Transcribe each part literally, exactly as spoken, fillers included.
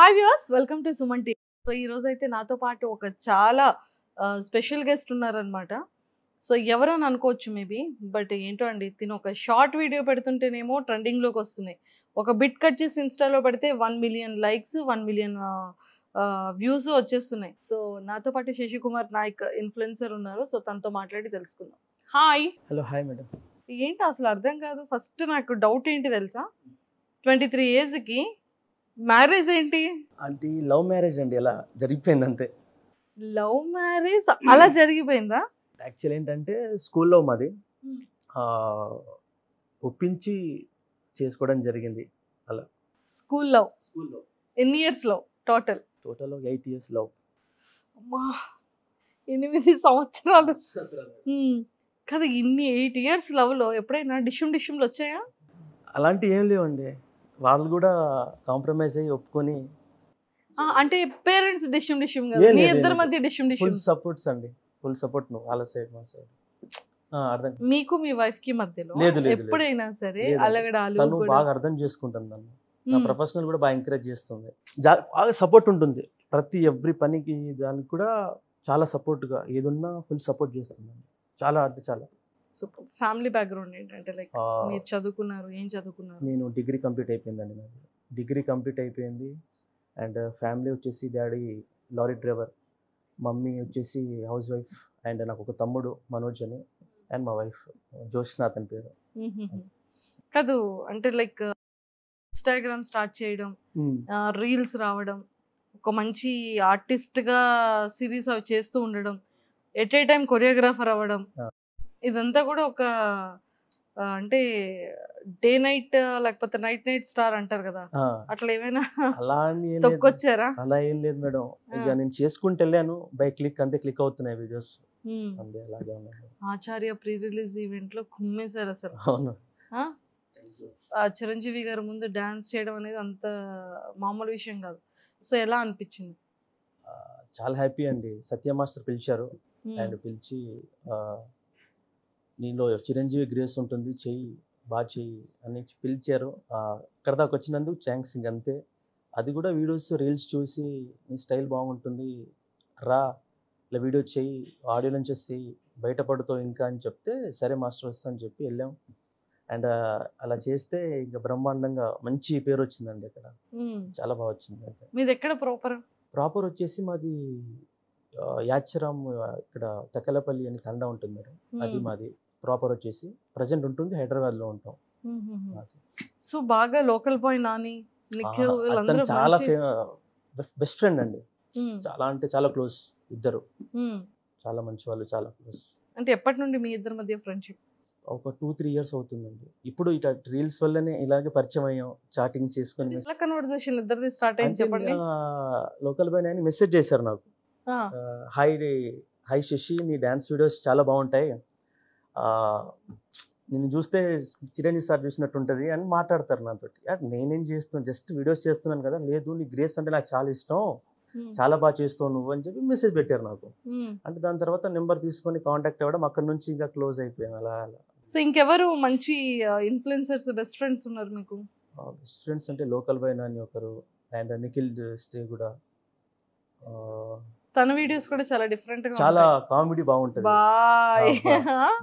Hi viewers, welcome to Suman TV. So ఈ రోజు అయితే నాతో పాటు ఒక చాలా స్పెషల్ గెస్ట్ ఉన్నారనమాట. సో ఎవరని అనుకోవచ్చు మేబీ, బట్ ఏంటో అండి, తిను ఒక షార్ట్ వీడియో పెడుతుంటేనేమో ట్రెండింగ్లోకి వస్తున్నాయి. ఒక బిట్ కట్ చేసి ఇన్స్టాలో పెడితే one million likes one million views వచ్చేస్తున్నాయి. సో నాతో పాటు శశి కుమార్ నాయక్ ఇన్ఫ్లుయెన్సర్ ఉన్నారు. సో తనతో మాట్లాడి తెలుసుకుందాం. హాయ్. హలో. Hi madam. ఏంటి అసలు అర్థం కాదు. ఫస్ట్ నాకు డౌట్ ఏంటి తెలుసా, ట్వంటీ త్రీ ఏజ్కి మ్యారేజ్ ఏంటి? అది లవ్ మ్యారేజ్ అండి, అలా జరిగిపోయింది అంతే. లవ్ మ్యారేజ్ అలా జరిగిపోయిందా? యాక్చువల్ ఏంటంటే స్కూల్లో మాది ఒప్పించి చేసుకోవడం జరిగింది. అలా స్కూల్ లవ్. స్కూల్లో ఎన్ని years love? Total total eight years love. అమ్మా, ఎనిమిది సంవత్సరాలు కదా. ఇన్ని ఎయిట్ ఇయర్స్ లవ్లో ఎప్పుడైనా డిష్యూమ్ డిష్యూమ్లు వచ్చాయా? అలాంటి ఏం లేవండి. వాళ్ళు కూడా కాంప్రమైజ్ అయ్యి ఒప్పుకొని, అంటే పేరెంట్స్ డిష్యూమ్ డిష్యూమ్ కదా, మీ ఇద్దరి మధ్య డిష్యూమ్ డిష్యూమ్. ఫుల్ సపోర్ట్స్ అండి, ఫుల్ సపోర్ట్ వాళ్ళ సైడ్ మా సైడ్. అర్థం మీకు మీ వైఫ్ కి మధ్యలో ఎప్పుడైనా సరే అలగడాలు? తను బాగా అర్థం చేసుకుంటుంది నన్ను, నా ప్రొఫెషనల్ కూడా బాగా ఎంకరేజ్ చేస్తుంది, బాగా సపోర్ట్ ఉంటుంది ప్రతి ఎవ్రీ పనికి. దానికి కూడా చాలా సపోర్ట్గా ఏదున్నా ఫుల్ సపోర్ట్ చేస్తుంది చాలా, అంటే చాలా. సో ఫ్యామిలీ బ్యాక్గ్రౌండ్ ఏంటంటే, లైక్ మీరు చదువుకున్నారు, ఏం చదువుకున్నారు? నేను డిగ్రీ కంప్లీట్ అయిపోయిందండి, నాకు డిగ్రీ కంప్లీట్ అయిపోయింది. అండ్ ఫ్యామిలీ వచ్చేసి డాడీ లారీ డ్రైవర్, మమ్మీ వచ్చేసి హౌస్ వైఫ్, అండ్ నాకు ఒక తమ్ముడు మనోజ్ అని, అండ్ మా వైఫ్ జోష్నాథ్ అని పేరు. కాదు అంటే లైక్ ఇన్స్టాగ్రామ్ స్టార్ట్ చేయడం, రీల్స్ రావడం, ఒక మంచి ఆర్టిస్ట్గా సిరీస్ అవి చేస్తూ ఉండడం, ఎట్ ఏ టైం కొరియోగ్రాఫర్ అవ్వడం, ఇదంతా కూడా ఒక అంటే డే నైట్ లేకపోతే నైట్ నైట్ స్టార్ అంటారు కదా, అట్లా ఏమైనా తొక్కొచ్చారా? అలా ఏం లేదు మేడం, ఇక నేను చేసుకుంటూ వెళ్ళాను. బై క్లిక్ అంతే, క్లిక్ అవుతున్నాయి videos. Acharya pre release event లో కుమ్మేశారు అసలు. అవును, చిరంజీవి గారి ముందు డాన్స్ చేయడం అనేది అంత మామూలు విషయం కాదు. సో ఎలా అనిపించింది? చాలా హ్యాపీ అండి. సత్య మాస్టర్ పిలిచారు, అండ్ పిలిచి నీలో చిరంజీవి గ్రేస్ ఉంటుంది, చెయ్యి బాగా చెయ్యి అని పిలిచారు. అక్కడ దాకా వచ్చినందుకు థ్యాంక్స్ ఇంక అంతే. అది కూడా వీడియోస్ రీల్స్ చూసి నీ స్టైల్ బాగుంటుంది రా, ఇలా వీడియో చెయ్యి, ఆడియో నుంచి చెయ్యి, బయటపడుతావు ఇంకా అని చెప్తే సరే మాస్టర్ వస్తా అని చెప్పి వెళ్ళాం. అండ్ అలా చేస్తే ఇంకా బ్రహ్మాండంగా మంచి పేరు వచ్చిందండి. అక్కడ చాలా బాగా వచ్చింది. మీది ఎక్కడ ప్రాపర్? ప్రాపర్ వచ్చేసి మాది యాచరామ్, ఇక్కడ తకలపల్లి అని తండా ఉంటుంది మేడం, అది మాది ప్రాపర్ వచ్చేసి. ప్రజెంట్ ఉంటుంది హైదరాబాద్ లో ఉంటాం. సో బాగా లోకల్ బాయ్ నాని చాలా బెస్ట్ ఫ్రెండ్ అండి, చాలా అంటే చాలా క్లోజ్ ఇద్దరు, చాలా మంచి వాళ్ళు, చాలా క్లోజ్. అంటే ఎప్పటి నుండి మీ ఇద్దరి మధ్య ఫ్రెండ్షిప్? ఒక టూ త్రీ ఇయర్స్ అవుతుందండి. ఇప్పుడు ఇట్లా రీల్స్ వల్లనే ఇలాగే పరిచయం అయ్యాం, చాటింగ్ చేసుకుని కన్వర్సేషన్ ఇద్దరిది స్టార్ట్ అయ్యింది. చెప్పండి. లోకల్ బాయ్ నాని మెసేజ్ చేశారు నాకు, హాయ్ హాయ్ శశి, నీ డ్యాన్స్ వీడియోస్ చాలా బాగుంటాయి, నేను చూస్తే చిరంజీవి సార్ చూసినట్టు ఉంటుంది అని మాట్లాడతారు నాతో. నేనేం చేస్తున్నాను, జస్ట్ వీడియోస్ చేస్తున్నాను కదా. లేదు, నీ గ్రేస్ అంటే నాకు చాలా ఇష్టం, చాలా బాగా చేస్తావు నువ్వు అని చెప్పి మెసేజ్ పెట్టారు నాకు. అంటే దాని తర్వాత నెంబర్ తీసుకొని కాంటాక్ట్ అవ్వడం, అక్కడ నుంచి ఇంకా క్లోజ్ అయిపోయాం అలా అలా. సో ఇంకెవరు మంచి ఇన్ఫ్లుయెన్సర్స్ బెస్ట్ ఫ్రెండ్స్ ఉన్నారు మీకు? బెస్ట్ ఫ్రెండ్స్ అంటే లోకల్ బాయ్ నాని ఒకరు, అండ్ నిఖిల్ స్టే కూడా. తన వీడియోస్ కూడా చాలా డిఫరెంట్ గా, చాలా కామెడీ బాగుంటది. బాయ్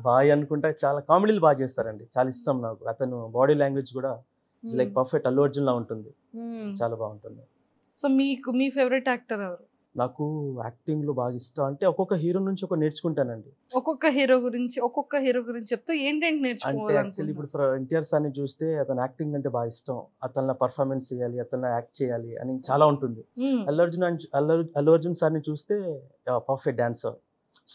బాయ్ అనుకుంటా చాలా కామెడీలు బాగా చేస్తారండి, చాలా ఇష్టం నాకు. అతను బాడీ లాంగ్వేజ్ కూడా it's like perfect Allu Arjun లా ఉంటుంది, చాలా బాగుంటుంది. సో మీకు మీ ఫేవరెట్ యాక్టర్ ఎవరు? నాకు యాక్టింగ్ లో బాగా ఇష్టం అంటే ఒక్కొక్క హీరో నుంచి ఒక నేర్చుకుంటానండి. ఒక్కొక్క హీరో గురించి ఒక్కొక్క హీరో గురించి చెప్తూ ఏంటంటే నేర్చుకోవాలి. ఇప్పుడు ఫర్ ఎన్టీఆర్ సార్ ని చూస్తే అతను యాక్టింగ్ అంటే బాగా ఇష్టం, అతను పర్ఫార్మెన్స్ చేయాలి, అతను యాక్ట్ చేయాలి అని చాలా ఉంటుంది. అల్లు అర్జున్ అల్లు అల్లు అర్జున్ సార్ ని చూస్తే పర్ఫెక్ట్ డాన్సర్,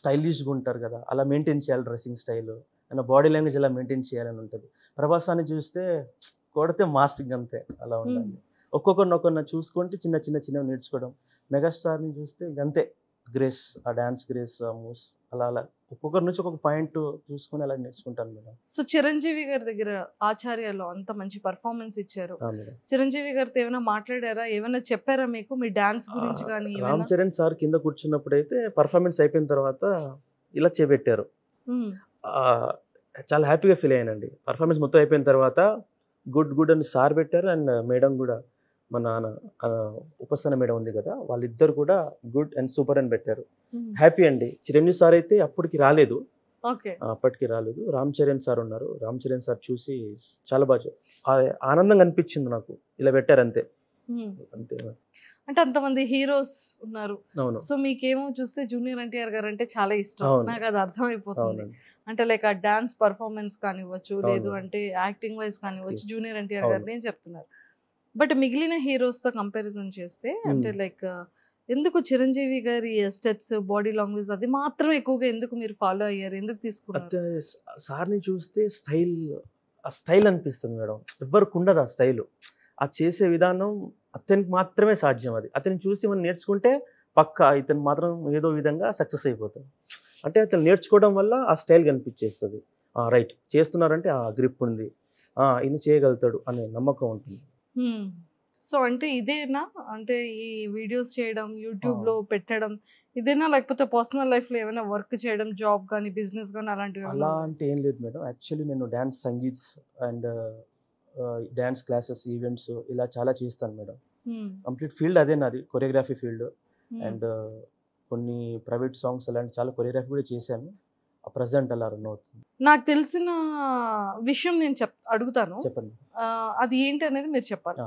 స్టైలిష్గా ఉంటారు కదా, అలా మెయింటైన్ చేయాలి డ్రెస్సింగ్ స్టైల్, అలా బాడీ లాంగ్వేజ్ అలా మెయింటైన్ చేయాలని ఉంటుంది. ప్రభాస్ సార్ ని చూస్తే కొడితే మాస్క్ అంతే అలా ఉండాలి. ఒక్కొక్కరినొక్కరిని చూసుకుంటే చిన్న చిన్న చిన్నవి నేర్చుకోవడం. మెగాస్టార్ని చూస్తే అంతే, గ్రేస్ ఆ డాన్స్ గ్రేస్ ఆ మూవ్స్ అలా అలా ఒక్కొక్కరి నుంచి ఒక్కొక్క పాయింట్ చూసుకుని అలా నేర్చుకుంటాను మేడం. సో చిరంజీవి గారి దగ్గర ఆచార్యలో అంత మంచి పర్ఫార్మెన్స్ ఇచ్చారు, చిరంజీవి గారితో ఏమైనా మాట్లాడారా, ఏమైనా చెప్పారా మీకు మీ డాన్స్ గురించి కానీ? రామ్ చరణ్ సార్ కింద కూర్చున్నప్పుడు అయితే పర్ఫార్మెన్స్ అయిపోయిన తర్వాత ఇలా చేపెట్టారు, చాలా హ్యాపీగా ఫీల్ అయ్యానండి. పర్ఫార్మెన్స్ మొత్తం అయిపోయిన తర్వాత గుడ్ గుడ్ అని సార్ పెట్టారు, అండ్ మేడం కూడా మన ఉపస్థాన మేడం ఉంది కదా, వాళ్ళిద్దరు కూడా గుడ్ అండ్ సూపర్ అని పెట్టారు. హ్యాపీ అండి. చిరంజీవి సార్ అయితే అప్పటికి రాలేదు, అప్పటికి రాలేదు. రామ్ చరణ్ సార్ ఉన్నారు. రామ్ చరణ్ సార్ చూసి చాలా బాగా ఆనందంగా అనిపించింది నాకు. ఇలా పెట్టారు అంతే. అంతే అంటే అంతమంది హీరోస్ ఉన్నారు, సో మీకేమో చూస్తే జూనియర్ ఎన్టీఆర్ గారు అంటే చాలా ఇష్టం, నాకు అది అర్థం అయిపోతుంది. అంటే లైక్ ఆ డాన్స్ పర్ఫార్మెన్స్ కానివ్వచ్చు, లేదు అంటే యాక్టింగ్ వైజ్ కానివ్వచ్చు, జూనియర్ ఎన్టీఆర్ గారు నేను చెప్తున్నారు. బట్ మిగిలిన హీరోస్ తో కంపారిజన్ చేస్తే అంటే లైక్ ఎందుకు చిరంజీవి గారి స్టెప్స్, బాడీ లాంగ్వేజ్ అది మాత్రం ఎక్కువగా ఎందుకు మీరు ఫాలో అయ్యారు, ఎందుకు తీసుకున్నారు? సార్ని చూస్తే స్టైల్, ఆ స్టైల్ అనిపిస్తుంది మేడం. ఎవరికి ఉండదు ఆ స్టైల్, ఆ చేసే విధానం అతనికి మాత్రమే సాధ్యం. అది అతన్ని చూసి మనం నేర్చుకుంటే పక్కా ఇతను మాత్రం ఏదో విధంగా సక్సెస్ అయిపోతాం. అంటే అతను నేర్చుకోవడం వల్ల ఆ స్టైల్ కనిపించేస్తుంది. రైట్ చేస్తున్నారంటే ఆ గ్రిప్ ఉంది, ఈయన చేయగలుగుతాడు అనే నమ్మకం ఉంటుంది. సో అంటే ఇదేనా అంటే ఈ వీడియోస్ చేయడం, యూట్యూబ్లో పెట్టడం ఇదేనా, లేకపోతే పర్సనల్ లైఫ్లో ఏమైనా వర్క్ చేయడం, జాబ్ కానీ బిజినెస్ కానీ అలాంటివి? అలా అంటే ఏం లేదు మేడం. యాక్చువల్లీ నేను dance, sangeets and dance classes, events ఇలా చాలా చేస్తాను మేడం. కంప్లీట్ ఫీల్డ్ అదే నాది, కొరియోగ్రఫీ ఫీల్డ్. అండ్ కొన్ని ప్రైవేట్ సాంగ్స్ అలాంటి చాలా కొరియోగ్రఫీ కూడా చేశాను. ప్రజెంట్ అలా రన్ అవుతుంది. నాకు తెలిసిన విషయం నేను చెప్ అడుగుతాను, చెప్పండి. అది ఏంటి అనేది మీరు చెప్పాలి.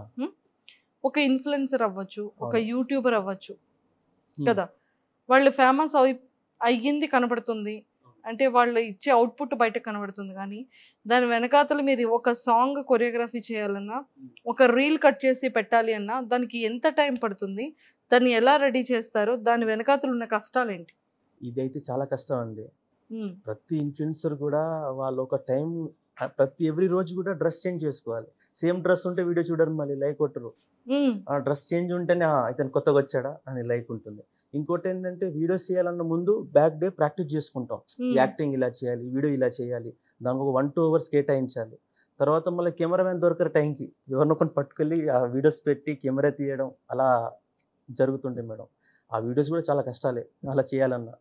ఒక ఇన్ఫ్లుయెన్సర్ అవ్వచ్చు, ఒక యూట్యూబర్ అవ్వచ్చు కదా, వాళ్ళు ఫేమస్ అయి అయ్యింది కనబడుతుంది, అంటే వాళ్ళు ఇచ్చే అవుట్పుట్ బయటకు కనబడుతుంది. కానీ దాని వెనకాతలు మీరు ఒక సాంగ్ కొరియోగ్రఫీ చేయాలన్నా, ఒక రీల్ కట్ చేసి పెట్టాలి అన్నా దానికి ఎంత టైం పడుతుంది, దాన్ని ఎలా రెడీ చేస్తారో, దాని వెనకాతలు ఉన్న కష్టాలు ఏంటి? ఇదైతే చాలా కష్టం అండి. ప్రతి ఇన్ఫ్లుయెన్సర్ కూడా వాళ్ళు ఒక టైం, ప్రతి ఎవ్రీ రోజు కూడా డ్రెస్ చేంజ్ చేసుకోవాలి. సేమ్ డ్రెస్ ఉంటే వీడియో చూడరు, మళ్ళీ లైక్ కొట్టరు. ఆ డ్రెస్ చేంజ్ ఉంటేనే ఇతను కొత్తగా వచ్చాడా అని లైక్ ఉంటుంది. ఇంకోటి ఏంటంటే వీడియోస్ చేయాలన్న ముందు బ్యాక్ డే ప్రాక్టీస్ చేసుకుంటాం. యాక్టింగ్ ఇలా చేయాలి, వీడియో ఇలా చేయాలి, దానికి ఒక వన్ టూ అవర్స్ కేటాయించాలి. తర్వాత మళ్ళీ కెమెరామెన్ దొరకరు టైంకి, ఎవరినొకరిని పట్టుకెళ్ళి ఆ వీడియోస్ పెట్టి కెమెరా తీయడం అలా జరుగుతుండే మేడం. ఆ వీడియోస్ కూడా చాలా కష్టాలే అలా చేయాలన్న.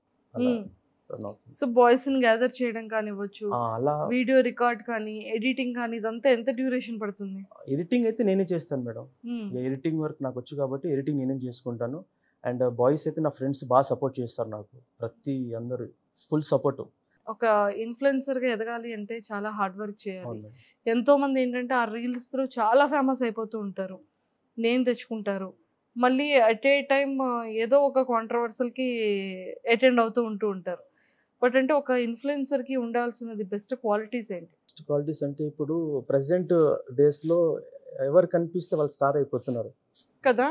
సో బాయ్స్ ని గ్యాదర్ చేయడం కానివ్వచ్చు, వీడియో రికార్డ్ కానీ, ఎడిటింగ్ కానీ ఇదంతా ఎంత డ్యూరేషన్ పడుతుంది? ఎడిటింగ్ అయితే నేనే చేస్తాను మేడం. ఎడిటింగ్ వర్క్ నాకు వచ్చు కాబట్టి ఎడిటింగ్ నేనే చేసుకుంటాను. అండ్ బాయ్స్ అయితే నా ఫ్రెండ్స్ బాగా సపోర్ట్ చేస్తారు నాకు, ప్రతి అందరూ ఫుల్ సపోర్ట్. ఒక ఇన్ఫ్లుయెన్సర్గా ఎదగాలి అంటే చాలా హార్డ్ వర్క్ చేయాలి. ఎంతో మంది ఏంటంటే ఆ రీల్స్తో చాలా ఫేమస్ అయిపోతూ ఉంటారు, నేమ్ తెచ్చుకుంటారు, మళ్ళీ అట్ ఏ టైం ఏదో ఒక కాంట్రవర్సల్కి అటెండ్ అవుతూ ఉంటూ ఉంటారు. బట్ అంటే ఒక ఇన్ఫ్లుయెన్సర్కి ఉండాల్సినది బెస్ట్ క్వాలిటీస్ ఏంటి? బెస్ట్ క్వాలిటీస్ అంటే ఇప్పుడు ప్రజెంట్ డేస్లో ఎవరు కనిపిస్తే వాళ్ళు స్టార్ అయిపోతున్నారు కదా.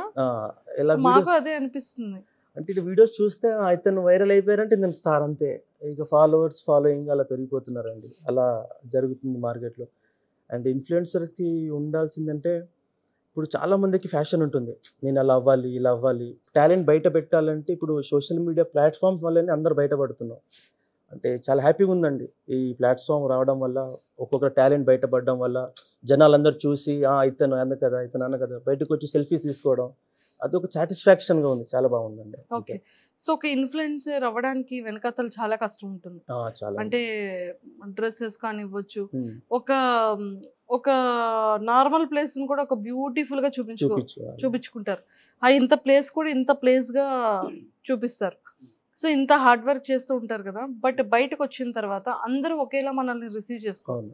మాకు అదే అనిపిస్తుంది. అంటే ఇటు వీడియోస్ చూస్తే ఇతను వైరల్ అయిపోయారంటే నేను స్టార్ అంతే, ఇక ఫాలోవర్స్ ఫాలోయింగ్ అలా పెరిగిపోతున్నారండి. అలా జరుగుతుంది మార్కెట్లో. అండ్ ఇన్ఫ్లుయెన్సర్కి ఉండాల్సిందంటే ఇప్పుడు చాలా మందికి ఫ్యాషన్ ఉంటుంది, నేను అలా అవ్వాలి ఇలా అవ్వాలి. టాలెంట్ బయట పెట్టాలంటే ఇప్పుడు సోషల్ మీడియా ప్లాట్ఫామ్స్ వల్లనే అందరు బయటపడుతున్నాం. అంటే చాలా హ్యాపీగా ఉందండి ఈ ప్లాట్ఫామ్ రావడం వల్ల, ఒక్కొక్క టాలెంట్ బయటపడడం వల్ల. జనాలందరూ చూసి ఇతను అన్న కదా, ఇతను అన్న కదా, బయటకు వచ్చి సెల్ఫీస్ తీసుకోవడం అది ఒక సాటిస్ఫాక్షన్గా ఉంది. చాలా బాగుందండి. ఓకే. సో ఒక ఇన్ఫ్లుయెన్సర్ అవ్వడానికి వెనకతలు చాలా కష్టం ఉంటుంది. అంటే డ్రెస్సెస్ కానివ్వచ్చు, ఒక ఒక నార్మల్ ప్లేస్ని కూడా ఒక బ్యూటిఫుల్గా చూపించుకో చూపించుకుంటారు. ఆ ఇంత ప్లేస్ కూడా ఇంత ప్లేస్గా చూపిస్తారు. సో ఇంత హార్డ్ వర్క్ చేస్తూ ఉంటారు కదా. బట్ బయటకు వచ్చిన తర్వాత అందరూ ఒకేలా మనల్ని రిసీవ్ చేసుకోవాలి.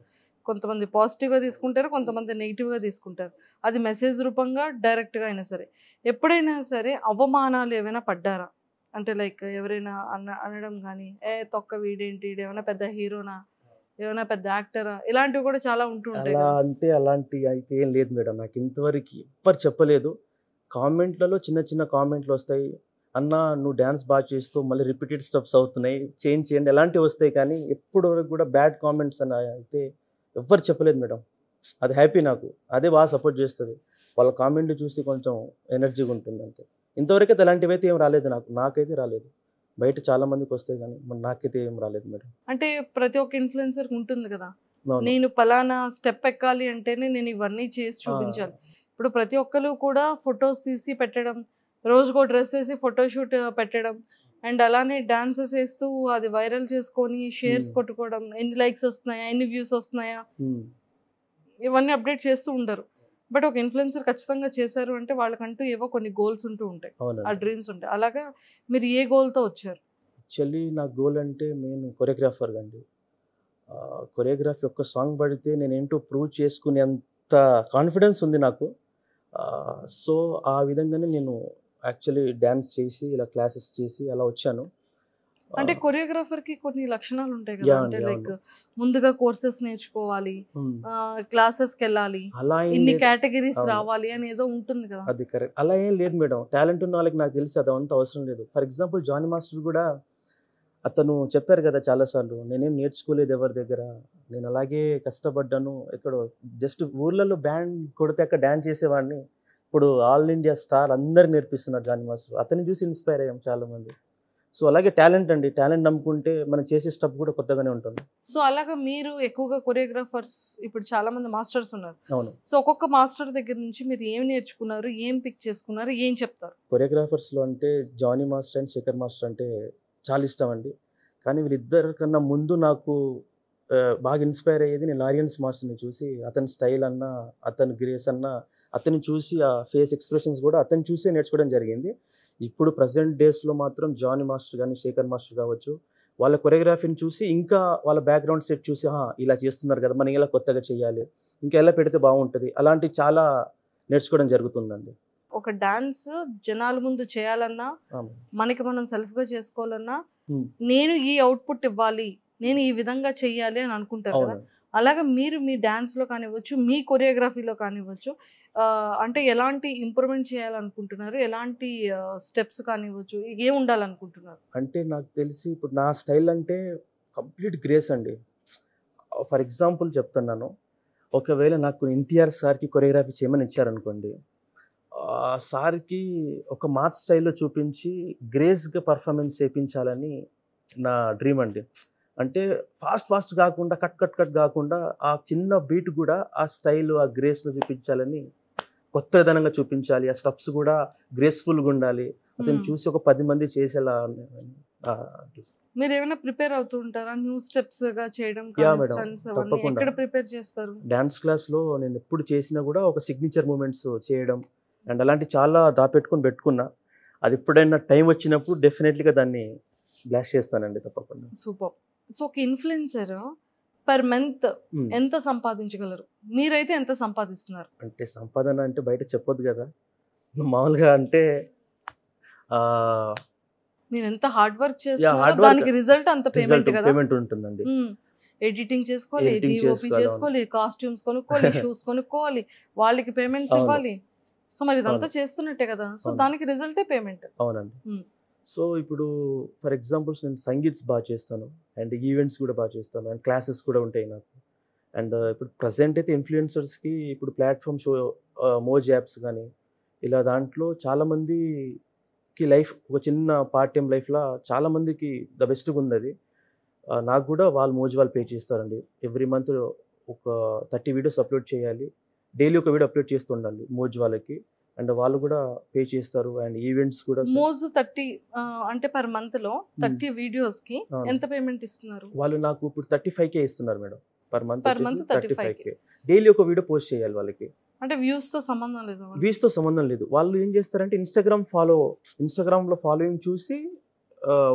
కొంతమంది పాజిటివ్గా తీసుకుంటారు, కొంతమంది నెగిటివ్గా తీసుకుంటారు, అది మెసేజ్ రూపంగా డైరెక్ట్గా అయినా సరే. ఎప్పుడైనా సరే అవమానాలు ఏమైనా పడ్డారా? అంటే లైక్ ఎవరైనా అన్న అనడం కానీ, ఏ తొక్క వీడేంటి, ఏమైనా పెద్ద హీరోనా, ఏమైనా పెద్ద యాక్టరా, ఇలాంటివి కూడా చాలా ఉంటుంటాయి. అలా అంటే అలాంటి అయితే ఏం లేదు మేడం. నాకు ఇంతవరకు ఎవ్వరు చెప్పలేదు. కామెంట్లలో చిన్న చిన్న కామెంట్లు వస్తాయి, అన్న నువ్వు డ్యాన్స్ బాగా చేస్తూ మళ్ళీ రిపీటెడ్ స్టెప్స్ అవుతున్నాయి, చేంజ్ చేయండి, అలాంటివి వస్తాయి. కానీ ఎప్పుడు వరకు కూడా బ్యాడ్ కామెంట్స్ అని అయితే ఎవ్వరు చెప్పలేదు మేడం. అది హ్యాపీ నాకు, అదే బాగా సపోర్ట్ చేస్తుంది. వాళ్ళ కామెంట్లు చూసి కొంచెం ఎనర్జీగా ఉంటుంది అంతే. ఇంతవరకు అయితే అలాంటివి అయితే ఏం రాలేదు నాకు. నాకైతే రాలేదు, బయట చాలా మందికి వస్తాయి కానీ నాకైతే ఏం రాలేదు మేడం. అంటే ప్రతి ఒక్క ఇన్ఫ్లుయెన్సర్కి ఉంటుంది కదా, నేను పలానా స్టెప్ ఎక్కాలి అంటేనే నేను ఇవన్నీ చేసి చూపించాలి. ఇప్పుడు ప్రతి ఒక్కరు కూడా ఫొటోస్ తీసి పెట్టడం, రోజుకో డ్రెస్ వేసి ఫోటోషూట్ పెట్టడం, అండ్ అలానే డాన్సెస్ వేస్తూ అది వైరల్ చేసుకొని షేర్స్ కొట్టుకోవడం, ఎన్ని లైక్స్ వస్తున్నాయా, ఎన్ని వ్యూస్ వస్తున్నాయా, ఇవన్నీ అప్డేట్ చేస్తూ ఉండరు. బట్ ఒక ఇన్ఫ్లుయెన్సర్ ఖచ్చితంగా చేశారు అంటే వాళ్ళకంటూ ఏవో కొన్ని గోల్స్ ఉంటూ ఉంటాయి, ఆ డ్రీమ్స్ ఉంటాయి. అలాగా మీరు ఏ గోల్తో వచ్చారు? యాక్చువల్లీ నా గోల్ అంటే నేను కొరియోగ్రాఫర్ అండి. కొరియోగ్రాఫీ యొక్క సాంగ్ పడితే నేనేంటో ప్రూవ్ చేసుకునేంత కాన్ఫిడెన్స్ ఉంది నాకు. సో ఆ విధంగానే నేను యాక్చువల్లీ డ్యాన్స్ చేసి ఇలా క్లాసెస్ చేసి అలా వచ్చాను. అంటే కొరియోగ్రాఫర్కి కొన్ని లక్షణాలు ఉంటాయి కదా, అంటే లైక్ ముందుగా కోర్సెస్ నేర్చుకోవాలి, క్లాసెస్కి వెళ్ళాలి, ఇన్ని కేటగిరీస్ రావాలి అని ఏదో ఉంటుంది కదా. అది కరెక్ట్. అలా ఏం లేదు మేడం, టాలెంట్ ఉన్న వాళ్ళకి నాకు తెలిసి అదంతా అవసరం లేదు. ఫర్ ఎగ్జాంపుల్ జానీ మాస్టర్ కూడా అతను చెప్పారు కదా చాలాసార్లు, నేనేం నేర్చుకోలేదు ఎవరి దగ్గర, నేను అలాగే కష్టపడ్డాను. ఎక్కడో జస్ట్ ఊర్లలో బ్యాండ్ కొడితే అక్కడ డ్యాన్స్ చేసేవాడిని. ఇప్పుడు ఆల్ ఇండియా స్టార్ అందరు నేర్పిస్తున్నారు జానీ మాస్టర్, అతన్ని చూసి ఇన్స్పైర్ అయ్యాం చాలామంది. సో అలాగే టాలెంట్ అండి, టాలెంట్ నమ్ముకుంటే మనం చేసే స్టెప్ కూడా కొత్తగానే ఉంటుంది. సో అలాగే మీరు ఎక్కువగా కొరియోగ్రాఫర్స్ ఇప్పుడు చాలా మంది మాస్టర్స్ ఉన్నారు. అవును. సో ఒక్కొక్క మాస్టర్ దగ్గర నుంచి మీరు ఏం నేర్చుకున్నారు, ఏం పిక్ చేసుకున్నారు, ఏం చెప్తారు? కొరియోగ్రాఫర్స్లో అంటే Jani master and Shekhar master అంటే చాలా ఇష్టం అండి. కానీ వీళ్ళిద్దరి కన్నా ముందు నాకు బాగా ఇన్స్పైర్ అయ్యేది నేను లారియన్స్ మాస్టర్ని చూసి, అతని స్టైల్ అన్నా అతని గ్రేస్ అన్నా అతన్ని చూసి ఆ ఫేస్ ఎక్స్ప్రెషన్స్ కూడా అతను చూసే నేర్చుకోవడం జరిగింది. ఇప్పుడు ప్రజెంట్ డేస్లో మాత్రం జానీ మాస్టర్ కానీ శేఖర్ మాస్టర్ కావచ్చు, వాళ్ళ కొరియోగ్రఫీని చూసి ఇంకా వాళ్ళ బ్యాక్గ్రౌండ్ సెట్ చూసి ఇలా చేస్తున్నారు కదా, మనం ఇలా కొత్తగా చేయాలి, ఇంకా ఎలా పెడితే బాగుంటుంది, అలాంటివి చాలా నేర్చుకోవడం జరుగుతుందండి. ఒక డాన్స్ జనాల ముందు చేయాలన్నా మనకి మనం సెల్ఫ్గా చేసుకోవాలన్నా నేను ఈ అవుట్పుట్ ఇవ్వాలి, నేను ఈ విధంగా చెయ్యాలి అని అనుకుంటారు కదా. అలాగే మీరు మీ డాన్స్లో కానివ్వచ్చు, మీ కొరియోగ్రఫీలో కానివ్వచ్చు, అంటే ఎలాంటి ఇంప్రూవ్మెంట్ చేయాలనుకుంటున్నారు, ఎలాంటి స్టెప్స్ కానివ్వచ్చు, ఏం ఉండాలనుకుంటున్నారు? అంటే నాకు తెలిసి ఇప్పుడు నా స్టైల్ అంటే కంప్లీట్ గ్రేస్ అండి. ఫర్ ఎగ్జాంపుల్ చెప్తున్నాను, ఒకవేళ నాకు ఎన్టీఆర్ సార్కి కొరియోగ్రఫీ చేయమని ఇచ్చారనుకోండి, సార్కి ఒక మాత్ స్టైల్లో చూపించి గ్రేస్గా పర్ఫార్మెన్స్ చేయించాలని నా డ్రీమ్ అండి. అంటే ఫాస్ట్ ఫాస్ట్ కాకుండా కట్ కట్ కట్ కాకుండా ఆ చిన్న బీట్ కూడా ఆ స్టైల్ ఆ గ్రేస్లో చూపించాలని, కొత్తదనంగా చూపించాలి, ఆ స్టెప్స్ కూడా గ్రేస్ఫుల్గా ఉండాలి, అతను చూసి ఒక పది మంది చేసేలా. మీరు ఏమైనా ప్రిపేర్ అవుతూ ఉంటారా న్యూ స్టెప్స్ గా చేయడం? తప్పకుండా ప్రిపేర్ చేస్తారు. డాన్స్ క్లాస్లో నేను ఎప్పుడు చేసినా కూడా ఒక సిగ్నేచర్ మూమెంట్స్ చేయడం అండ్ అలాంటి చాలా దాపెట్టుకుని పెట్టుకున్నా. అది ఎప్పుడైనా టైం వచ్చినప్పుడు డెఫినెట్లీగా దాన్ని బ్లాష్ చేస్తానండి తప్పకుండా. సూపర్. సో ఒక ఇన్ఫ్లుయెన్సర్ పర్ మంత్ ఎంత సంపాదించగలరు? మీరైతే ఎంత సంపాదిస్తున్నారు? అంటే సంపాదన అంటే బయట చెప్పొద్దు కదా మామూలుగా. అంటే మీరు ఎంత హార్డ్ వర్క్ చేస్తున్నారు దానికి రిజల్ట్ అంత పేమెంట్ కదా, పేమెంట్ ఉంటుందండి. ఎడిటింగ్ చేసుకోవాలి, డిఓపి చేసుకోవాలి, కాస్ట్యూమ్స్ కొనుక్కోవాలి, షూస్ కొనుక్కోవాలి, వాళ్ళకి పేమెంట్స్ ఇవ్వాలి. సో మరి ఇదంతా చేస్తున్నట్టే కదా, సో దానికి రిజల్టే పేమెంట్. అవునండి. సో ఇప్పుడు ఫర్ ఎగ్జాంపుల్స్ నేను సంగీత్స్ బాగా చేస్తాను అండ్ ఈవెంట్స్ కూడా బాగా చేస్తాను అండ్ క్లాసెస్ కూడా ఉంటాయి నాకు. అండ్ ఇప్పుడు ప్రజెంట్ అయితే ఇన్ఫ్లుయెన్సర్స్కి ఇప్పుడు ప్లాట్ఫామ్ షో మోజ్ యాప్స్ కానీ ఇలా దాంట్లో చాలామందికి లైఫ్ ఒక చిన్న పార్ట్ టైం లైఫ్లో చాలామందికి ద బెస్ట్గా ఉంది అది. నాకు కూడా వాళ్ళు మోజ్ వాళ్ళు పే చేస్తారండి. ఎవ్రీ మంత్ ఒక థర్టీ వీడియోస్ అప్లోడ్ చేయాలి, డైలీ ఒక వీడియో అప్లోడ్ చేస్తూ ఉండాలి మోజ్ వాళ్ళకి, అండ్ వాళ్ళు కూడా పే చేస్తారు. అండ్ ఈవెంట్స్ కూడా మోజ్ థర్టీ అంటే పర్ మంత్ లో థర్టీ వీడియోస్ కి ఎంత పేమెంట్ ఇస్తున్నారు వాళ్ళు? నాకు ఇప్పుడు థర్టీ ఫైవ్ కే ఇస్తున్నారు madam per month. Per month thirty five K daily ఒక వీడియో పోస్ట్ చేయాలి వాళ్ళకి. అంటే వ్యూస్ తో సంబంధం లేదు, వ్యూస్ తో సంబంధం లేదు. వాళ్ళు ఏం చేస్తారంటే ఇన్స్టాగ్రామ్ ఫాలో ఇన్స్టాగ్రామ్ లో ఫాలోయింగ్ చూసి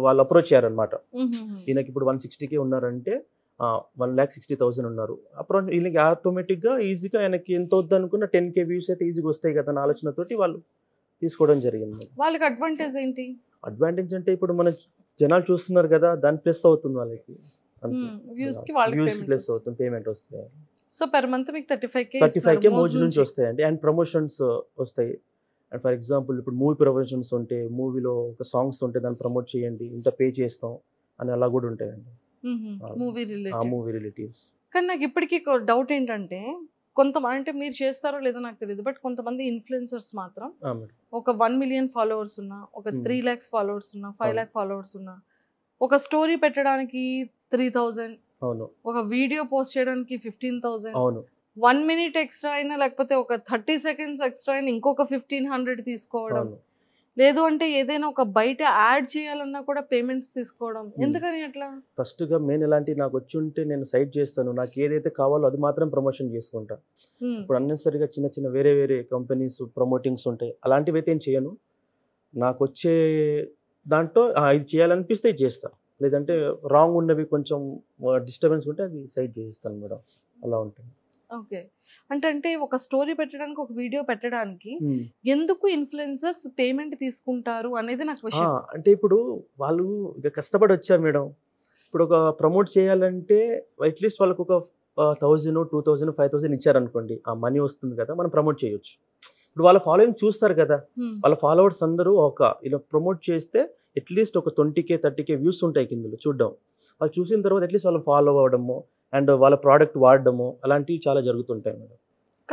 వాళ్ళు అప్రోచ్ చేయాలన్నమాట. ఈయనకి ఇప్పుడు వన్ సిక్స్టీ కే ఉన్నారంటే వన్ ల్యాక్ సిక్స్టీ థౌసండ్ ఉన్నారు అప్రోచ్, వీళ్ళకి ఆటోమేటిక్గా ఈజీగా ఆయనకి ఎంత వద్దు అనుకున్న టెన్ కే వ్యూస్ అయితే ఈజీగా వస్తాయి కదా అన్న ఆలోచనతోటి వాళ్ళు తీసుకోవడం జరిగింది. వాళ్ళకి అడ్వాంటేజ్ ఏంటి? అడ్వాంటేజ్ అంటే ఇప్పుడు మన జనాలు చూస్తున్నారు కదా, దాని ప్లస్ అవుతుంది వాళ్ళకి, వ్యూస్ ప్లస్ అవుతుంది, పేమెంట్ వస్తాయి. సో పర్ మంత్ మీకు thirty five k thirty five k Moj నుంచి వస్తాయండి. అండ్ ప్రమోషన్స్ వస్తాయి. అండ్ ఫర్ ఎగ్జాంపుల్ ఇప్పుడు మూవీ ప్రమోషన్స్ ఉంటే మూవీలో ఒక సాంగ్స్ ఉంటే దాన్ని ప్రమోట్ చేయండి, ఇంత పే చేస్తాం అని అలా కూడా ఉంటాయండి. కానీ నాకు ఇప్పటికీ డౌట్ ఏంటంటే కొంత అంటే మీరు చేస్తారో లేదో నాకు తెలియదు, బట్ కొంతమంది ఇన్ఫ్లుయెన్సర్స్ మాత్రం ఒక వన్ మిలియన్ ఫాలోవర్స్ ఉన్నా, ఒక త్రీ ల్యాక్స్ ఫాలోవర్స్ ఉన్నా, ఫైవ్ ల్యాక్ ఫాలోవర్స్ ఉన్నా, ఒక స్టోరీ పెట్టడానికి త్రీ థౌజండ్, ఒక వీడియో పోస్ట్ చేయడానికి fifteen thousand, one minute extra అయినా లేకపోతే ఒక థర్టీ సెకండ్స్ ఎక్స్ట్రా అయినా ఇంకొక ఫిఫ్టీన్ హండ్రెడ్ తీసుకోవడం, లేదు అంటే ఏదైనా ఒక బయట యాడ్ చేయాలన్నా కూడా పేమెంట్స్ తీసుకోవడం ఎందుకని అట్లా? ఫస్ట్గా మెయిన్ ఇలాంటి నాకు వచ్చి ఉంటే నేను సైట్ చేస్తాను, నాకు ఏదైతే కావాలో అది మాత్రం ప్రమోషన్ చేసుకుంటాను. ఇప్పుడు అన్నెసరిగా చిన్న చిన్న వేరే వేరే కంపెనీస్ ప్రమోటింగ్స్ ఉంటాయి, అలాంటివి అయితే ఏం చేయను. నాకు వచ్చే దాంట్లో ఇది చేయాలనిపిస్తే ఇది చేస్తాను, లేదంటే రాంగ్ ఉన్నవి కొంచెం డిస్టర్బెన్స్ ఉంటే అది సైట్ చేస్తాను మేడం, అలా ఉంటుంది. ఓకే, అంటే అంటే ఒక స్టోరీ పెట్టడానికి ఒక వీడియో పెట్టడానికి ఎందుకు ఇన్ఫ్లుయెన్సర్స్ పేమెంట్ తీసుకుంటారు అనేది నాకు క్వశ్చన్. అంటే ఇప్పుడు వాళ్ళు ఇక కష్టపడి వచ్చారు మేడం, ఇప్పుడు ఒక ప్రమోట్ చేయాలంటే అట్లీస్ట్ వాళ్ళకు ఒక thousand two thousand five thousand ఇచ్చారనుకోండి, ఆ మనీ వస్తుంది కదా, మనం ప్రమోట్ చేయొచ్చు. ఇప్పుడు వాళ్ళ ఫాలోయింగ్ చూస్తారు కదా, వాళ్ళ ఫాలోవర్స్ అందరూ ఒక ఇలా ప్రమోట్ చేస్తే అట్లీస్ట్ ఒక twenty k thirty k views ఉంటాయి కిందలో చూడడం. వాళ్ళు చూసిన తర్వాత అట్లీస్ట్ వాళ్ళు ఫాలో అవ్వడము అండ్ వాళ్ళ ప్రోడక్ట్ వాడడము అలాంటివి చాలా జరుగుతుంటాయి మేడం.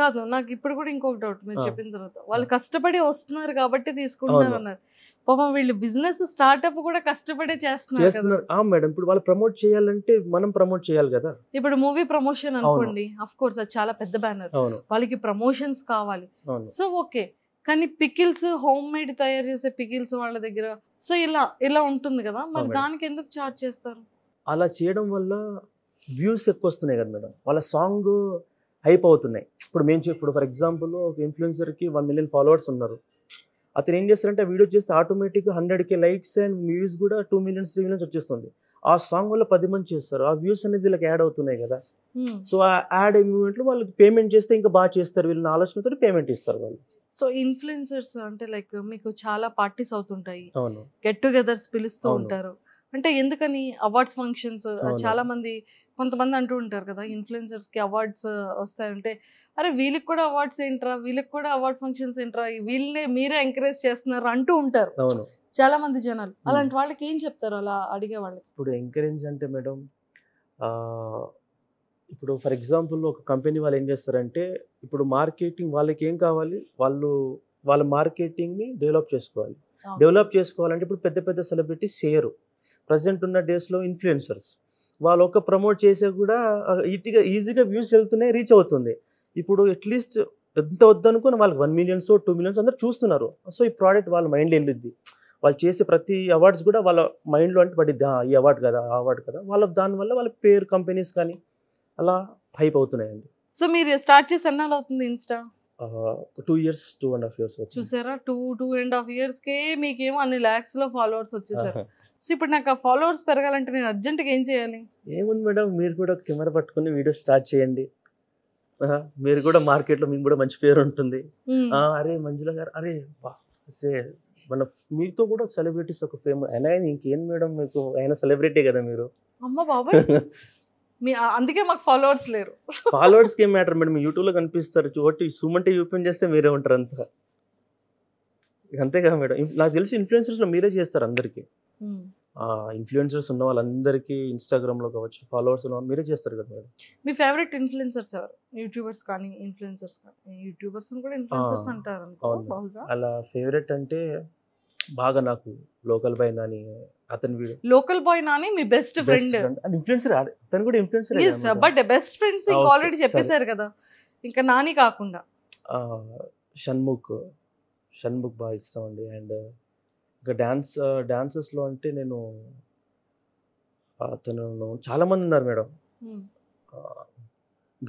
కాదు, నాకు ఇప్పుడు కూడా ఇంకొక డౌట్, మీరు చెప్పిన తర్వాత వాళ్ళు కష్టపడి వస్తున్నారు కాబట్టి తీసుకుంటున్నారు అన్నారు, పాపం వీళ్ళు బిజినెస్ స్టార్ట్అప్ కూడా కష్టపడే చేస్తున్నారు. ఆ మేడం, ఇప్పుడు వాళ్ళు ప్రమోట్ చేయాలంటే మనం ప్రమోట్ చేయాలి కదా. ఇప్పుడు మూవీ ప్రమోషన్ అనుకోండి, ఆఫ్ కోర్స్ అది చాలా పెద్ద బ్యానర్, వాళ్ళకి ప్రమోషన్స్ కావాలి. సో ఓకే, కానీ పికిల్స్ హోమ్ మేడ్ తయారు చేసే పికిల్స్ వాళ్ళ దగ్గర సో ఇలా ఇలా ఉంటుంది కదా, మరి దానికి ఎందుకు చార్జ్ చేస్తారు? అలా చేయడం వల్ల వ్యూస్ ఎక్కువ వస్తున్నాయి కదా మేడం, వాళ్ళ సాంగ్ హైప్ అవుతున్నాయి. ఇప్పుడు మేము ఇప్పుడు ఫర్ ఎగ్జాంపుల్ ఒక ఇన్ఫ్లుయెన్సర్కి వన్ మిలియన్ ఫాలోవర్స్ ఉన్నారు, అతను ఏం చేస్తారంటే వీడియో చేస్తే ఆటోమేటిక్గా hundred k likes and views కూడా టూ మిలియన్స్ త్రీ మిలియన్స్ వచ్చేస్తుంది. ఆ సాంగ్ వల్ల పది మంది చేస్తారు, ఆ వ్యూస్ అనేది వీళ్ళకి యాడ్ అవుతున్నాయి కదా. సో ఆ యాడ్ మూమెంట్లో వాళ్ళకి పేమెంట్ చేస్తే ఇంకా బాగా చేస్తారు, వీళ్ళని ఆలోచనతో పేమెంట్ ఇస్తారు వాళ్ళు. సో ఇన్ఫ్లుయెన్సర్స్ అంటే లైక్ మీకు చాలా పార్టీస్ అవుతుంటాయి, గెట్ టుగెదర్స్ పిలుస్తూ ఉంటారు, అంటే ఎందుకని? అవార్డ్స్ ఫంక్షన్స్ చాలా మంది కొంతమంది అంటూ ఉంటారు కదా, ఇన్ఫ్లుయెన్సర్స్ కి అవార్డ్స్ వస్తాయంటే అరే వీళ్ళకి కూడా అవార్డ్స్ ఏంట్రా, వీళ్ళకి కూడా అవార్డ్ ఫంక్షన్స్ ఏంట్రా, వీళ్ళనే మీరే ఎంకరేజ్ చేస్తున్నారు అంటూ ఉంటారు చాలా మంది జనాలు. అలాంటి వాళ్ళకి ఏం చెప్తారు అలా అడిగే వాళ్ళకి? ఇప్పుడు ఎంకరేజ్ అంటే మేడం, ఇప్పుడు ఫర్ ఎగ్జాంపుల్ ఒక కంపెనీ వాళ్ళు ఏం చేస్తారంటే ఇప్పుడు మార్కెటింగ్ వాళ్ళకి ఏం కావాలి, వాళ్ళు వాళ్ళ మార్కెటింగ్ని డెవలప్ చేసుకోవాలి. డెవలప్ చేసుకోవాలంటే ఇప్పుడు పెద్ద పెద్ద సెలబ్రిటీస్ చేయరు, ప్రజెంట్ ఉన్న డేస్లో ఇన్ఫ్లుయెన్సర్స్ వాళ్ళు ఒక ప్రమోట్ చేసే కూడా ఈటీగా ఈజీగా వ్యూస్ వెళ్తున్నాయి, రీచ్ అవుతుంది. ఇప్పుడు అట్లీస్ట్ ఎంత వద్దనుకుని వాళ్ళకి వన్ మిలియన్స్ టూ మిలియన్స్ అందరూ చూస్తున్నారు. సో ఈ ప్రోడక్ట్ వాళ్ళ మైండ్లో వెళ్ళిద్ది, వాళ్ళు చేసే ప్రతి అవార్డ్స్ కూడా వాళ్ళ మైండ్లో అంటే పడిద్ది, ఈ అవార్డు కదా ఆ అవార్డు కదా, వాళ్ళ దానివల్ల వాళ్ళ పేరు కంపెనీస్ కానీ అలా హైప్ అవుతున్నాయండి. సో మీరు స్టార్ట్ చేసి ఎన్నాళ్ళు అవుతుంది Insta? Two years two and half years చూసారా, టూ టూ అండ్ హాఫ్ ఇయర్స్కే మీకేమో అన్ని ల్యాక్స్ లో ఫాలోవర్స్ వచ్చేసారు. సో ఇప్పుడు నాకు ఆ ఫాలోవర్స్ పెరగాలంటే నేను అర్జెంట్గా ఏం చేయాలి? ఏముంది మేడం, మీరు కూడా కెమెరా పట్టుకుని వీడియో స్టార్ట్ చేయండి, మీరు కూడా మార్కెట్లో మీకు కూడా మంచి పేరు ఉంటుంది. అరే మంజుల గారు, అరే మన మీతో కూడా సెలబ్రిటీస్ ఒక ఫేమస్ అయినా, ఇంకేం మేడం మీకు అయినా సెలబ్రిటీ కదా మీరు. అమ్మ బాబాయ్, అందుకే మాకు ఫాలోవర్స్ లేరు. ఫాలోవర్స్ కి ఏం మ్యాటర్ మేడం, యూట్యూబ్లో కనిపిస్తారు చూడటి, సుమంటే యూపీఎన్ చేస్తే మీరే ఉంటారు అంతా, అంతేగా మేడం. నాకు తెలిసి ఇన్ఫ్లుయెన్సర్స్లో మీరే చేస్తారు అందరికీ, ఇన్ఫ్లుయెన్సర్స్ ఉన్న వాళ్ళందరికీ ఇన్స్టాగ్రామ్లో కావచ్చు ఫాలోవర్స్ ఉన్న మీరే చేస్తారు కదా మేడం. మీ ఫేవరెట్ ఇన్ఫ్లుయెన్సర్స్ ఎవరు? యూట్యూబర్స్ కానీ ఇన్ఫ్లుయెన్సర్స్ కానీ, యూట్యూబర్స్ కూడా ఇన్ఫ్లుయెన్సర్స్ అంటారు బహుశా. అలా ఫేవరెట్ అంటే బాగా నాకు లోకల్ బాయ్ నాని, అతని వీడియో లోకల్ బాయ్ నాని మీ బెస్ట్ ఫ్రెండ్ ఇన్ఫ్లుయెన్సర్, అతను కూడా influencer but best friends already చెప్పేశారు కదా. ఇంకా నాని కాకుండా షణ్ముఖ్, షణ్ముఖ్ బాగా ఇష్టం అండి. అండ్ ఇంకా డాన్స్ డాన్సర్స్లో అంటే నేను అతను చాలామంది ఉన్నారు మేడం.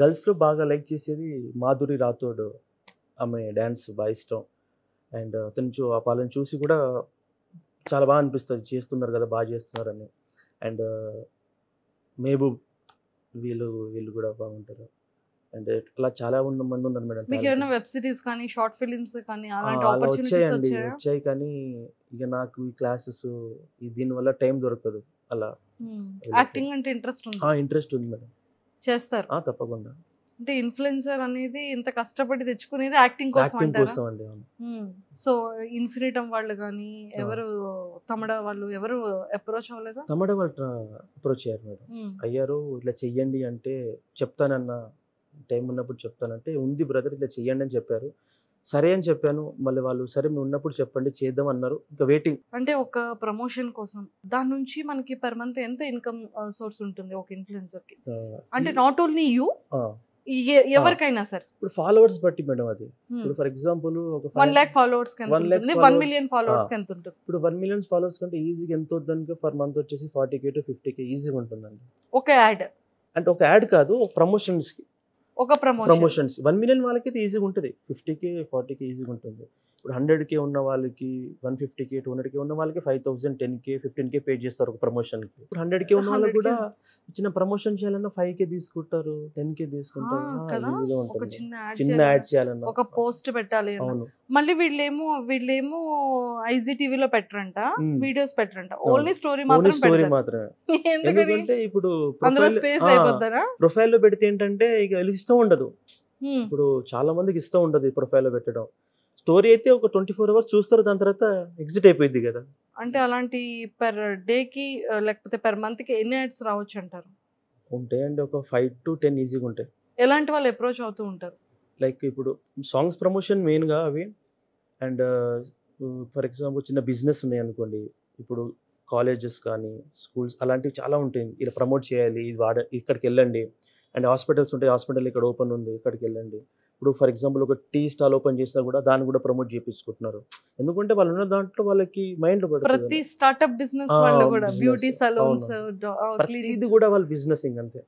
గర్ల్స్లో బాగా లైక్ చేసేది మాధురి రాథోడ్, ఆమె డ్యాన్స్ బాగా ఇష్టం. అండ్ అతను చూ వాళ్ళని చూసి కూడా చాలా బాగా అనిపిస్తుంది, చేస్తున్నారు కదా బాగా చేస్తున్నారని. అండ్ మహబూబ్, వీళ్ళు వీళ్ళు కూడా బాగుంటారు. అండ్ అలా చాలా మంది ఉన్నారు మేడం. మీకు ఏమైనా వెబ్ సిరీస్ కానీ షార్ట్ ఫిలిమ్స్ కానీ అలాంటి ఆపర్చునిటీస్ వచ్చాయా? వచ్చాయి కానీ ఇక నాకు ఈ క్లాసెస్ దీనివల్ల టైం దొరకదు. అలా యాక్టింగ్ అంటే ఇంట్రెస్ట్ ఉంది? ఇంట్రెస్ట్ ఉంది మేడం, చేస్తారు తప్పకుండా. అంటే ఇన్ఫ్లుయెన్సర్ అనేది ఇంత కష్టపడి తెచ్చుకునేది యాక్టింగ్ కోసం అండి. సో ఇన్ఫినిటమ్ వాళ్ళు కానీ ఎవరు, తమడ వాళ్ళు ఎవరు అప్రోచ్ అవ్వలేదా? తమడ వాళ్ళు అప్రోచ్ అయ్యారు మేడం, అయ్యారు. ఇట్లా చెయ్యండి అంటే చెప్తానన్నా, టైం ఉన్నప్పుడు చెప్తానంటే ఉంది బ్రదర్ ఇట్లా చెయ్యండి అని చెప్పారు. సరే అని చెప్పాను, మళ్ళీ వాళ్ళు సరే మేము ఉన్నప్పుడు చెప్పండి చేద్దాం అన్నారు. ఇంకా వెయిటింగ్. అంటే ఒక ప్రమోషన్ కోసం దాని నుంచి మనకి పర్ మంత్ ఎంత ఇన్కమ్ సోర్స్ ఉంటుంది ఒక ఇన్ఫ్లుయెన్సర్కి? అంటే నాట్ ఓన్లీ యూ ఎవరికైనా సార్ ఇప్పుడు ఫాలోవర్స్ బట్టి మేడం అది ఇప్పుడు ఫర్ ఎగ్జాంపుల్ ఒక one lakh ఫాలోవర్స్ కంటే one million ఫాలోవర్స్ కంటే ఉంటుంది ఇప్పుడు one million ఫాలోవర్స్ కంటే ఈజీగా ఎంత అవుతుందంటే పర్ మంత్ వచ్చేసి forty k to fifty k ఈజీగా ఉంటుందండి ఒక యాడ్ అంటే ఒక యాడ్ కాదు ఒక ప్రమోషన్స్ కి ఒక ప్రమోషన్ ప్రమోషన్స్ one million వాళ్ళకి ఇది ఈజీగా ఉంటది fifty k forty k ఈజీగా ఉంటుంది ఇప్పుడు one hundred k ఉన్న వాళ్ళకి one fifty k two hundred k ఉన్న వాళ్ళకి five thousand ten k fifteen k pay చేస్తారు ఒక ప్రమోషన్ కి ఇప్పుడు one hundred k ఉన్న వాళ్ళకి కూడా చిన్న ప్రమోషన్ చేయాలన్నా five k తీసుకుంటారు ten k తీసుకుంటారు ఈజీగా ఉంటుంది చిన్న యాడ్ చేయాలన్నా ఒక పోస్ట్ పెట్టాలి అన్న మళ్ళీ వీళ్ళేమో వీళ్ళేమో I G T V లో పెట్టరంట వీడియోస్ పెట్టరంట ఓన్లీ స్టోరీ మాత్రం పెడతారు స్టోరీ మాత్రమే ఎందుకంటే ఇప్పుడు ప్రొఫైల్ స్పేస్ అయిపోతారా ప్రొఫైల్ లో పెడితే ఏంటంటే ఇక ఇష్టం ఉండదు ఇప్పుడు చాలా మందికి ఇష్టం ఉండదు ఈ ప్రొఫైల్ లో పెట్టడం స్టోరీ అయితే ఒక twenty four hours చూస్తారు దాని తర్వాత ఎగ్జిట్ అయిపోయింది కదా అంటే అలాంటి పర్ డే కి లేకపోతే పర్ మంత్ కి ఎన్ని యాడ్స్ రావచ్చు అంటారు ఉంటాయండి ఒక five to ten ఈజీగా ఉంటాయి ఎలాంటి వాళ్ళు అప్రోచ్ అవుతూ ఉంటారు లైక్ ఇప్పుడు సాంగ్స్ ప్రమోషన్ మెయిన్ గా అవి అండ్ ఫర్ ఎగ్జాంపుల్ చిన్న బిజినెస్ ఉన్నాయి అనుకోండి ఇప్పుడు కాలేజెస్ కానీ స్కూల్స్ అలాంటివి చాలా ఉంటాయి ఇలా ప్రమోట్ చేయాలి ఇది వాడ ఇక్కడికి వెళ్ళండి అండ్ హాస్పిటల్స్ ఉంటాయి హాస్పిటల్ ఇక్కడ ఓపెన్ ఉంది ఇక్కడికి వెళ్ళండి ఇప్పుడు ఫర్ ఎగ్జాంపుల్ ఒక టీ స్టాల్ ఓపెన్ చేసినా కూడా దాన్ని కూడా ప్రమోట్ చేయించుకుంటున్నారు ఎందుకంటే వాళ్ళు ఉన్న దాంట్లో వాళ్ళకి మైండ్ ప్రతి స్టార్ట్అప్ బిజినెస్ వాళ్ళు కూడా బ్యూటీ సలూన్స్ ఇది కూడా వాళ్ళ బిజినెస్ ఇంకంతే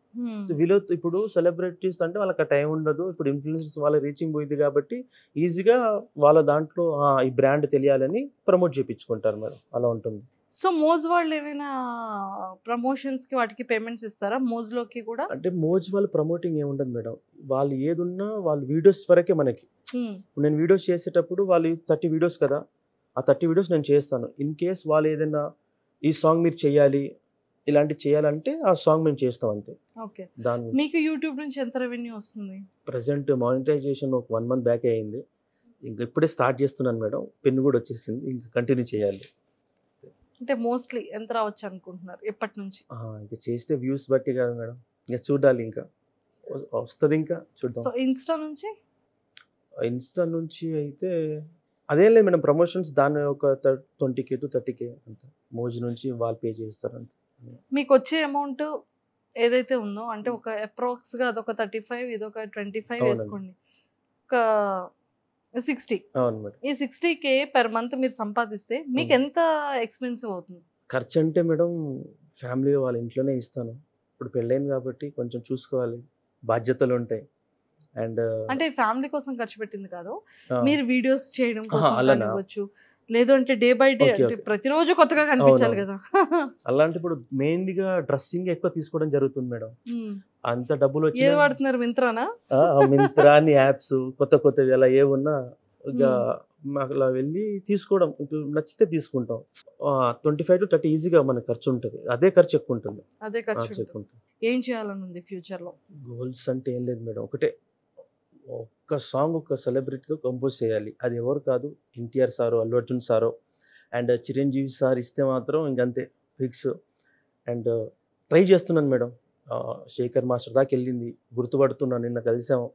వీళ్ళు ఇప్పుడు సెలబ్రిటీస్ అంటే వాళ్ళకి టైం ఉండదు ఇప్పుడు ఇన్ఫ్లుయెన్సర్స్ వాళ్ళ రీచింగ్ పోయింది కాబట్టి ఈజీగా వాళ్ళ దాంట్లో ఈ బ్రాండ్ తెలియాలని ప్రమోట్ చేయించుకుంటారు మరి అలా ఉంటుంది సో మోజ్ వాళ్ళు ఏమైనా ప్రమోషన్స్ కి వాటికి పేమెంట్స్ ఇస్తారా మోజ్ లోకి కూడా అంటే మోజ్ వాళ్ళు ప్రమోటింగ్ ఏముండదు మేడం వాళ్ళు ఏదున్నా వాళ్ళు వీడియోస్ వరకే మనకి నేను వీడియోస్ చేసేటప్పుడు వాళ్ళు థర్టీ వీడియోస్ కదా ఆ థర్టీ వీడియోస్ నేను చేస్తాను ఇన్ కేస్ వాళ్ళు ఏదైనా ఈ సాంగ్ మీరు చేయాలి ఇలాంటివి చేయాలంటే ఆ సాంగ్ మేము చేస్తాం అంతే ఓకే దాని మీకు యూట్యూబ్ నుంచి ఎంత రెవెన్యూ వస్తుంది ప్రెసెంట్ మానిటైజేషన్ ఒక వన్ మంత్ బ్యాక్ అయింది ఇంకా ఇప్పుడే స్టార్ట్ చేస్తున్నాను మేడం పెన్ను కూడా వచ్చేసింది ఇంకా కంటిన్యూ చేయాలి అంటే మోస్ట్లీ ఎంత రావచ్చు అనుకుంటున్నారు ఎప్పటి నుంచి ఇంకా చేస్తే వ్యూస్ బట్టి కాదు మేడం ఇంకా చూడాలి ఇంకా వస్తుంది ఇంకా చూద్దాం సో ఇన్స్టా నుంచి ఇన్స్టా నుంచి అయితే అదేం లేదు మేడం ప్రమోషన్స్ దాని ఒక twenty k to thirty k అంత మోజ్ నుంచి వాళ్ళు పే చేస్తారు అంత మీకు వచ్చే అమౌంట్ ఏదైతే ఉందో అంటే ఒక అప్రాక్స్గా అదొక థర్టీ ఫైవ్ ఇదొక ట్వంటీ ఫైవ్ వేసుకోండి ఒక సిక్స్టీ ఈ సిక్స్టీ కే పర్ మంత్ మీరు సంపాదిస్తే మీకు ఎంత ఎక్స్పెన్సివ్ అవుతుంది ఖర్చు అంటే మేడం ఫ్యామిలీ వాళ్ళ ఇంట్లోనే ఇస్తాను ఇప్పుడు పెళ్ళైంది కాబట్టి కొంచెం చూసుకోవాలి బాధ్యతలు ఉంటాయి అండ్ అంటే ఫ్యామిలీ కోసం ఖర్చు పెట్టింది కాదు మీరు వీడియోస్ చేయడం కోసం లేదు అంటే డే బై డే ప్రతిరోజు కొత్తగా కనిపించాలి కదా అలాంటి ఇప్పుడు మెయిన్లీ గా డ్రెస్సింగ్ ఎక్కువ తీసుకోవడం జరుగుతుంది మేడం అంత డబ్బులు వచ్చి ఏది వాడుతున్నారు మింత్రానా మింత్రాని యాప్స్ కొత్త కొత్తవి అలా ఏమున్నా ఇక అలా వెళ్ళి తీసుకోవడం నచ్చితే తీసుకుంటాం ట్వంటీ ఫైవ్ టు థర్టీ ఈజీగా మనకు ఖర్చు ఉంటుంది అదే ఖర్చు ఎక్కువ ఉంటుంది అదే ఖర్చు ఎక్కువ ఉంటుంది ఏం చేయాలని ఉంది ఫ్యూచర్ లో గోల్స్ అంటే ఏం లేదు మేడం ఒకటే ఒక్క సాంగ్ ఒక సెలబ్రిటీతో కంపోజ్ చేయాలి అది ఎవరు కాదు ఎన్టీఆర్ సారో అల్లు అర్జున్ సారో అండ్ చిరంజీవి సార్ ఇస్తే మాత్రం ఇంకంతే ఫిక్స్ అండ్ ట్రై చేస్తున్నాను మేడం శేఖర్ మాస్టర్ దాకా వెళ్ళింది గుర్తుపడుతున్నాను నిన్న కలిసాము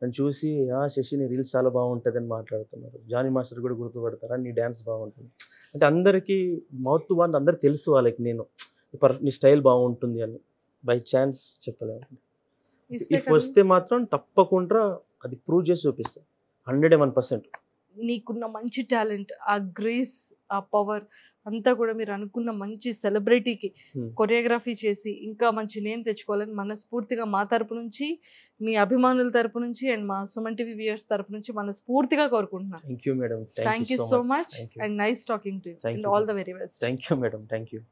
నన్ను చూసి ఆ శశిని రీల్స్ చాలా బాగుంటుంది అని మాట్లాడుతున్నారు జానీ మాస్టర్ కూడా గుర్తుపడతారా నీ డ్యాన్స్ బాగుంటుంది అంటే అందరికీ మౌత్ టు మౌత్ అందరికీ తెలుసు వాళ్ళకి నేను పర్ నీ స్టైల్ బాగుంటుంది అని బై ఛాన్స్ చెప్పలేము ఇఫ్ వస్తే మాత్రం తప్పకుండా అది ప్రూవ్ చేసి చూపిస్తాను హండ్రెడ్ వన్ పర్సెంట్ నీకున్న మంచి టాలెంట్ ఆ గ్రేస్ ఆ పవర్ అంతా కూడా మీరు అనుకున్న మంచి సెలబ్రిటీకి కొరియోగ్రఫీ చేసి ఇంకా మంచి నేమ్ తెచ్చుకోవాలని మనస్ఫూర్తిగా మా తరపు నుంచి మీ అభిమానుల తరపు నుంచి అండ్ మా సుమన్ టీవీ వ్యూయర్స్ తరపు నుంచి మనస్ఫూర్తిగా కోరుకుంటున్నాను thank you madam thank you so much and nice talking to you and all the very best thank you madam thank you